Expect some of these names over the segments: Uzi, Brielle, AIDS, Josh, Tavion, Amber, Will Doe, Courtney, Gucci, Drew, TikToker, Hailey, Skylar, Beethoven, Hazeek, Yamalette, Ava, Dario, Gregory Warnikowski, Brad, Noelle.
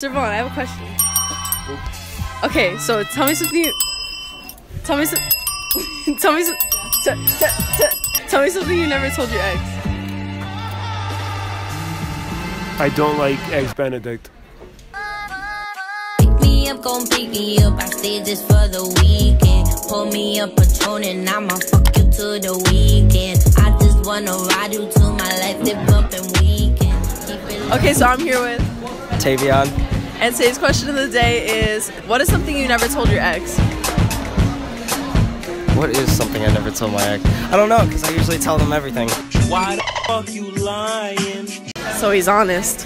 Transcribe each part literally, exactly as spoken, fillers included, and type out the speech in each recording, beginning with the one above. Sir Vaughn, I have a question. Okay, so tell me something. Tell me some. Tell me some. T t t tell me something you never told your ex. I don't like Eggs Benedict. Pick me up, gon' pick me up. I stayed this for the weekend. Pull me up, Patron, and I'ma fuck you to the weekend. I just wanna ride you to my life, dip up and weekend. Keep it okay, so I'm here with Tavion. And today's question of the day is, what is something you never told your ex? What is something I never told my ex? I don't know, because I usually tell them everything. Why the fuck you lying? So he's honest.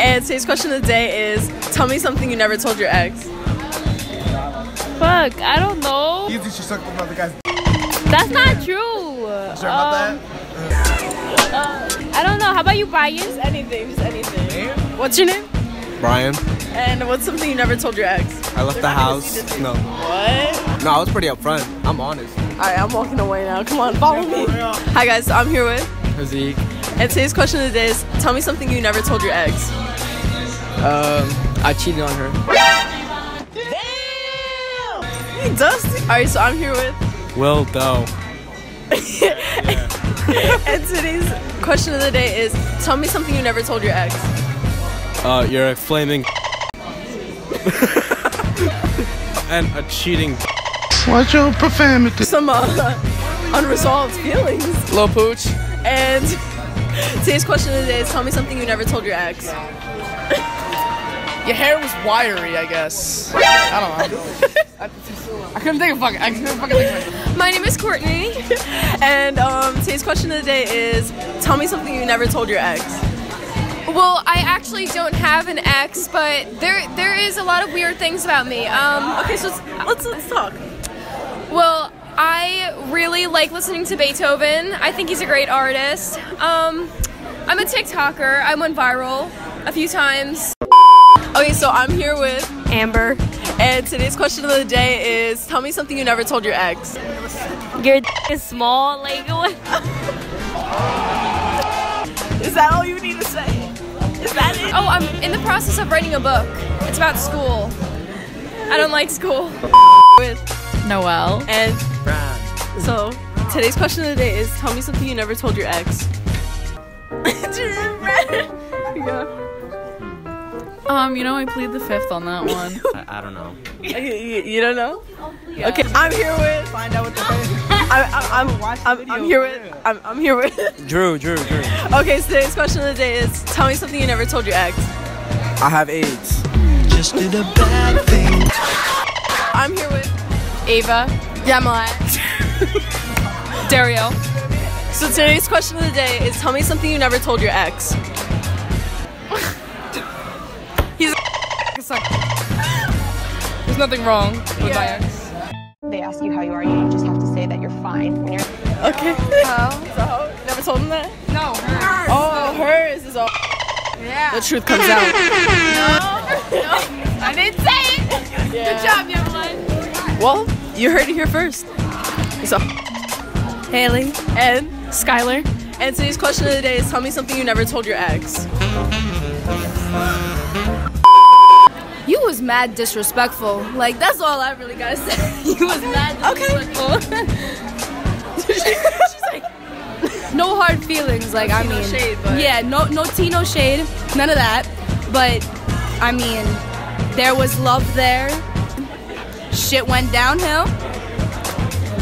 And today's question of the day is, tell me something you never told your ex. Fuck, I don't know. Easy, she sucked another guy's d. That's not true. You sure about um, that? Uh, I don't know. How about you, Brian? Just anything, just anything. Damn. What's your name? Brian. And what's something you never told your ex? I left They're the house. No. What? No, I was pretty upfront. I'm honest. Alright, I'm walking away now. Come on, follow me. Hi guys, so I'm here with Hazeek. And today's question of the day is, tell me something you never told your ex. Um, I cheated on her. Damn! He does. Alright, so I'm here with Will Doe. And today's question of the day is, tell me something you never told your ex. Uh, you're a flaming and a cheating. Watch your profanity. Some uh, unresolved feelings. Low pooch. And today's question of the day is, tell me something you never told your ex. Your hair was wiry, I guess. I don't know. I couldn't think of fucking. I couldn't fucking think of it. My name is Courtney, and um, today's question of the day is, tell me something you never told your ex. Well, I actually don't have an ex, but there there is a lot of weird things about me. Um, okay, so let's, let's talk. Well, I really like listening to Beethoven. I think he's a great artist. Um, I'm a TikToker. I went viral a few times. Okay, so I'm here with Amber, and today's question of the day is, tell me something you never told your ex. Your d is small, like what? Is that all you need to say? Oh, I'm in the process of writing a book. It's about school. I don't like school. With Noelle and Brad. So today's question of the day is, tell me something you never told your ex. Um, you know, I plead the fifth on that one. I, I don't know. You, you don't know? Yeah. Okay, I'm here with. Find out what the. I'm I'm, I'm, I'm, I'm here with. I'm, I'm here with. Drew, Drew, Drew. Okay, so today's question of the day is, tell me something you never told your ex. I have AIDS. Just did a bad thing. I'm here with Ava, Yamalette, Dario. So today's question of the day is, tell me something you never told your ex. He's a suck. There's nothing wrong with my ex. They ask you how you are, you just have to say that you're fine when you're. Okay. Oh. So, never told him that? No, hers. Oh, hers is all. Yeah. The truth comes out. No, no, I didn't say it. Yeah. Good job, everyone. Well, you heard it here first. So, Hailey and Skylar. And today's question of the day is, tell me something you never told your ex. You was mad disrespectful. Like, that's all I really gotta say. You was mad disrespectful. Okay. She's like, no hard feelings. Like, no I mean, shade, but. Yeah, no, no tea, no shade, none of that. But I mean, there was love there. Shit went downhill.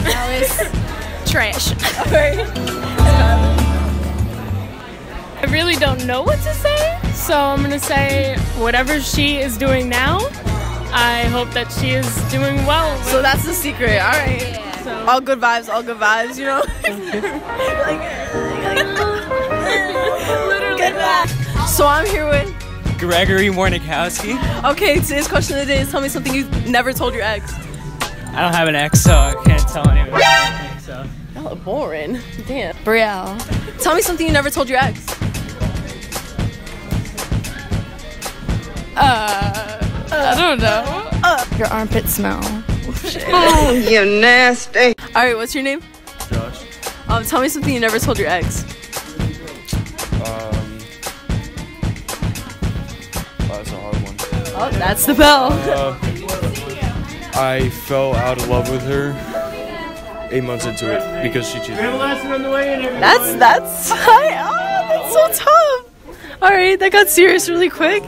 Now it's trash. All right. I really don't know what to say. So I'm gonna say, whatever she is doing now, I hope that she is doing well. So that's the secret, all right. Yeah. So. All good vibes, all good vibes, you know? Literally good vibes. So I'm here with Gregory Warnikowski. Okay, today's question of the day is, tell me something you never told your ex. I don't have an ex, so I can't tell anyone. So. Y'all are boring, damn. Brielle, tell me something you never told your ex. Uh, uh, I don't know. Uh, your armpit smell. Oh, you nasty. Alright, what's your name? Josh. Um, tell me something you never told your ex. Oh, that's the bell. Uh, I fell out of love with her eight months into it because she cheated. We have a lesson on the way in, everyone. That's, that's, I, oh, that's so tough. All right, that got serious really quick.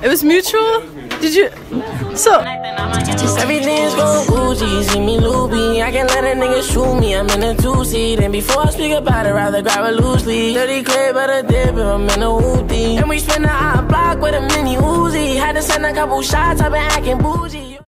It was mutual? Did you? So. Everything's going Gucci, see me loopy. I can't let a nigga shoot me, I'm in a two-seat. And before I speak about it, rather grab it loosely. thirty K, but a dip, and I'm in a hoopty. And we spin the hot block with a mini Uzi. Had to send a couple shots, I've been acting bougie.